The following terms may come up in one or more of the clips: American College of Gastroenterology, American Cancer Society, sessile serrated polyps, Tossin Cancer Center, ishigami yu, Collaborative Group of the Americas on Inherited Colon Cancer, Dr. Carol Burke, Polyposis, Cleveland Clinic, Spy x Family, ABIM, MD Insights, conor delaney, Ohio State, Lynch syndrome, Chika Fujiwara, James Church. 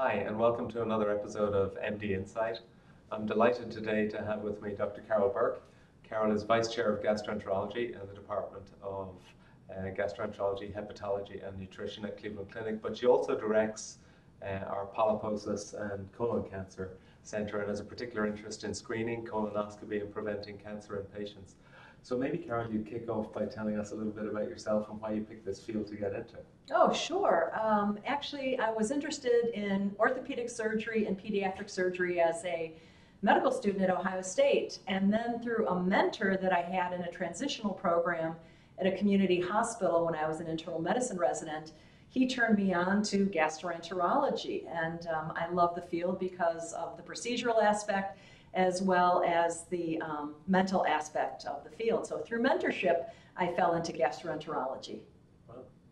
Hi, and welcome to another episode of MD Insight. I'm delighted today to have with me Dr. Carol Burke. Carol is Vice Chair of Gastroenterology in the Department of Gastroenterology, Hepatology and Nutrition at Cleveland Clinic, but she also directs our Polyposis and Colon Cancer Center and has a particular interest in screening, colonoscopy and preventing cancer in patients. So maybe, Carol, you kick off by telling us a little bit about yourself and why you picked this field to get into. Oh, sure. Actually, I was interested in orthopedic surgery and pediatric surgery as a medical student at Ohio State. And then through a mentor that I had in a transitional program at a community hospital when I was an internal medicine resident, he turned me on to gastroenterology. And I love the field because of the procedural aspect as well as the mental aspect of the field. So through mentorship, I fell into gastroenterology.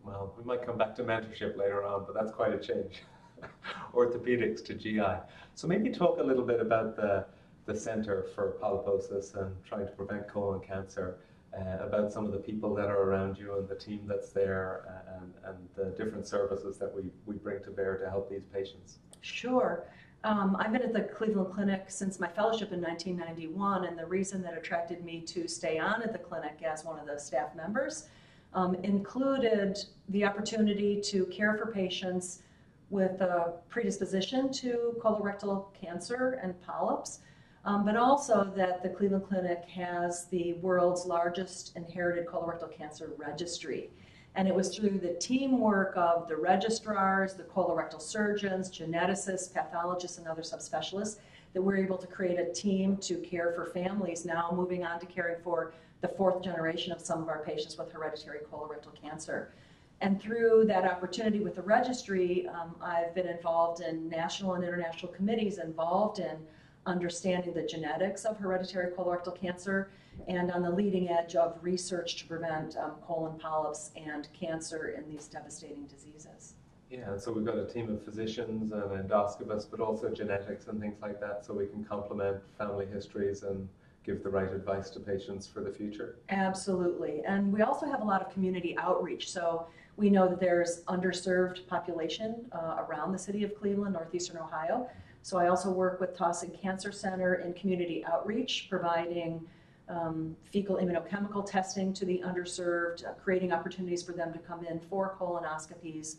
Well, we might come back to mentorship later on, but that's quite a change. Orthopedics to GI. So maybe talk a little bit about the Center for Polyposis and trying to prevent colon cancer, about some of the people that are around you and the team that's there and the different services that we bring to bear to help these patients. Sure. I've been at the Cleveland Clinic since my fellowship in 1991, and the reason that attracted me to stay on at the clinic as one of the staff members included the opportunity to care for patients with a predisposition to colorectal cancer and polyps, but also that the Cleveland Clinic has the world's largest inherited colorectal cancer registry. And it was through the teamwork of the registrars, the colorectal surgeons, geneticists, pathologists, and other subspecialists that we're able to create a team to care for families, now moving on to caring for the fourth generation of some of our patients with hereditary colorectal cancer. And through that opportunity with the registry, I've been involved in national and international committees involved in understanding the genetics of hereditary colorectal cancer and on the leading edge of research to prevent colon polyps and cancer in these devastating diseases. Yeah, and so we've got a team of physicians and endoscopists, but also genetics and things like that, so we can complement family histories and give the right advice to patients for the future. Absolutely, and we also have a lot of community outreach. So we know that there's underserved population around the city of Cleveland, northeastern Ohio. So I also work with Tossin Cancer Center in community outreach, providing fecal immunochemical testing to the underserved, creating opportunities for them to come in for colonoscopies,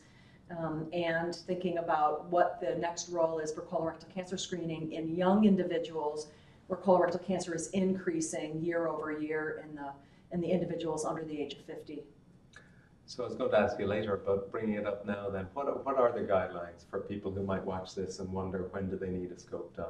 and thinking about what the next role is for colorectal cancer screening in young individuals where colorectal cancer is increasing year over year in the individuals under the age of 50. So I was going to ask you later, but bringing it up now then, what are the guidelines for people who might watch this and wonder when do they need a scope done?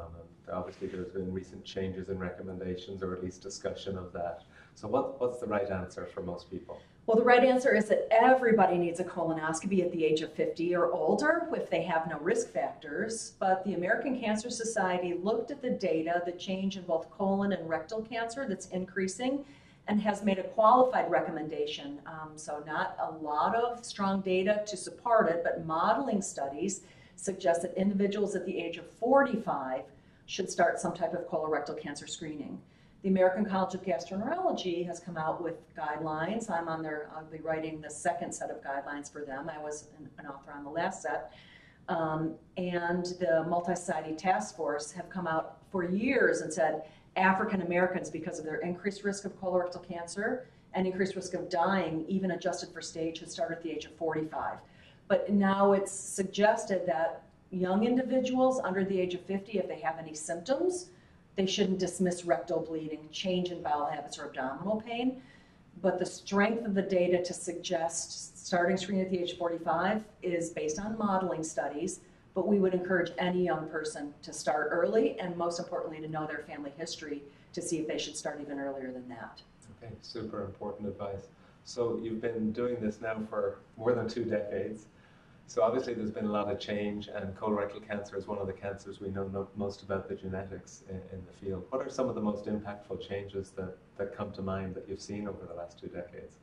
And obviously there's been recent changes in recommendations or at least discussion of that. So what's the right answer for most people? Well, the right answer is that everybody needs a colonoscopy at the age of 50 or older if they have no risk factors. But the American Cancer Society looked at the data, the change in both colon and rectal cancer that's increasing, and has made a qualified recommendation. So not a lot of strong data to support it, but modeling studies suggest that individuals at the age of 45 should start some type of colorectal cancer screening. The American College of Gastroenterology has come out with guidelines. I'm on their, I'll be writing the second set of guidelines for them. I was an author on the last set. And the multi-society task force have come out for years and said, African Americans, because of their increased risk of colorectal cancer and increased risk of dying, even adjusted for stage, should start at the age of 45. But now it's suggested that young individuals under the age of 50, if they have any symptoms, they shouldn't dismiss rectal bleeding, change in bowel habits, or abdominal pain. But the strength of the data to suggest starting screening at the age of 45 is based on modeling studies. But we would encourage any young person to start early and, most importantly, to know their family history to see if they should start even earlier than that. Okay, super important advice. So you've been doing this now for more than 2 decades. So obviously there's been a lot of change, and colorectal cancer is one of the cancers we know most about the genetics in the field. What are some of the most impactful changes that come to mind that you've seen over the last 2 decades?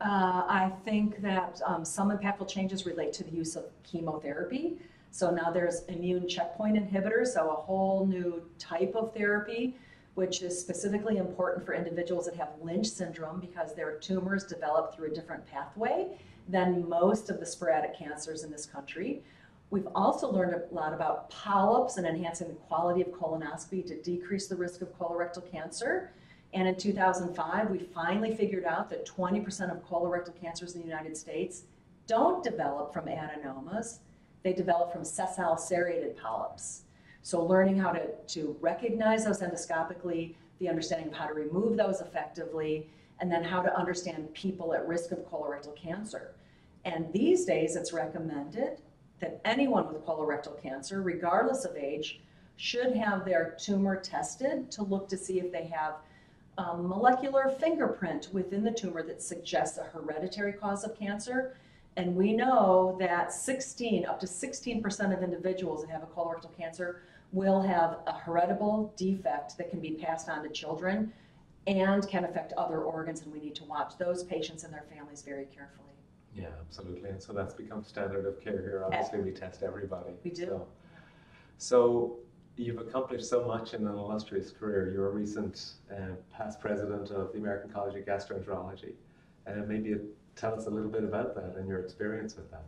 I think that some impactful changes relate to the use of chemotherapy. So now there's immune checkpoint inhibitors, so a whole new type of therapy, which is specifically important for individuals that have Lynch syndrome because their tumors develop through a different pathway than most of the sporadic cancers in this country. We've also learned a lot about polyps and enhancing the quality of colonoscopy to decrease the risk of colorectal cancer. And in 2005, we finally figured out that 20% of colorectal cancers in the United States don't develop from adenomas. They develop from sessile serrated polyps. So learning how to recognize those endoscopically, the understanding of how to remove those effectively, and then how to understand people at risk of colorectal cancer. And these days, it's recommended that anyone with colorectal cancer, regardless of age, should have their tumor tested to look to see if they have a molecular fingerprint within the tumor that suggests a hereditary cause of cancer. And we know that up to 16% of individuals that have a colorectal cancer will have a heritable defect that can be passed on to children and can affect other organs, and we need to watch those patients and their families very carefully. Yeah, absolutely. And so that's become standard of care here. Obviously, we test everybody. We do. So you've accomplished so much in an illustrious career. You're a recent past president of the American College of Gastroenterology. And maybe tell us a little bit about that and your experience with that.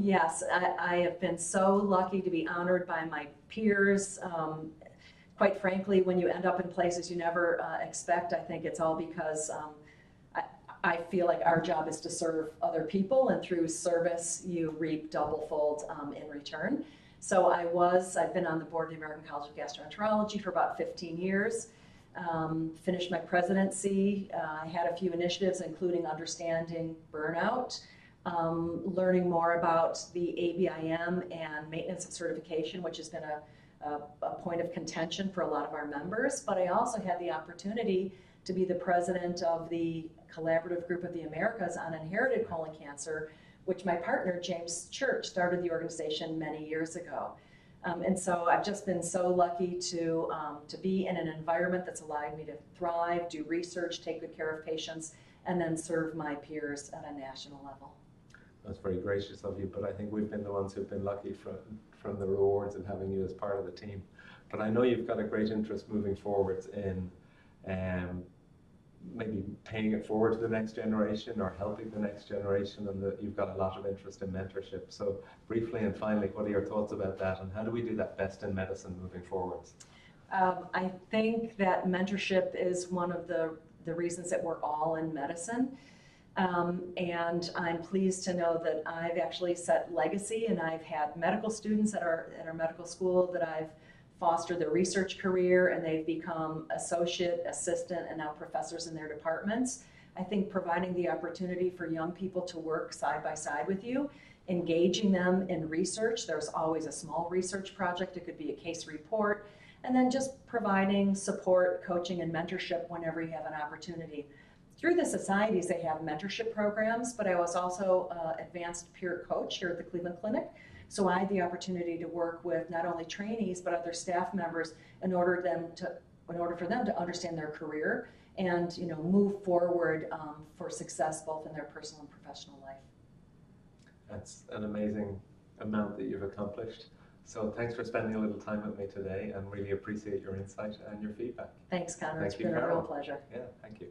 Yes, I have been so lucky to be honored by my peers. Quite frankly, when you end up in places you never expect, I think it's all because I feel like our job is to serve other people, and through service you reap double-fold in return. So I've been on the board of the American College of Gastroenterology for about 15 years, finished my presidency. I had a few initiatives, including understanding burnout, learning more about the ABIM and maintenance of certification, which has been a point of contention for a lot of our members. But I also had the opportunity to be the president of the Collaborative Group of the Americas on Inherited Colon Cancer, which my partner, James Church, started the organization many years ago. And so I've just been so lucky to be in an environment that's allowed me to thrive, do research, take good care of patients, and then serve my peers at a national level. That's very gracious of you, but I think we've been the ones who've been lucky from the rewards of having you as part of the team. But I know you've got a great interest moving forwards in maybe paying it forward to the next generation or helping the next generation, and that you've got a lot of interest in mentorship. So briefly and finally, what are your thoughts about that, and how do we do that best in medicine moving forwards? I think that mentorship is one of the reasons that we're all in medicine. And I'm pleased to know that I've actually set legacy, and I've had medical students at our medical school that I've fostered their research career, and they've become associate, assistant, and now professors in their departments. I think providing the opportunity for young people to work side by side with you, engaging them in research. There's always a small research project. It could be a case report, and then just providing support, coaching, and mentorship whenever you have an opportunity. Through the societies, they have mentorship programs, but I was also advanced peer coach here at the Cleveland Clinic. So I had the opportunity to work with not only trainees, but other staff members in order for them to understand their career and, you know, move forward for success both in their personal and professional life. That's an amazing amount that you've accomplished. So thanks for spending a little time with me today, and really appreciate your insight and your feedback. Thanks, Connor. It's been a real pleasure. Yeah, thank you.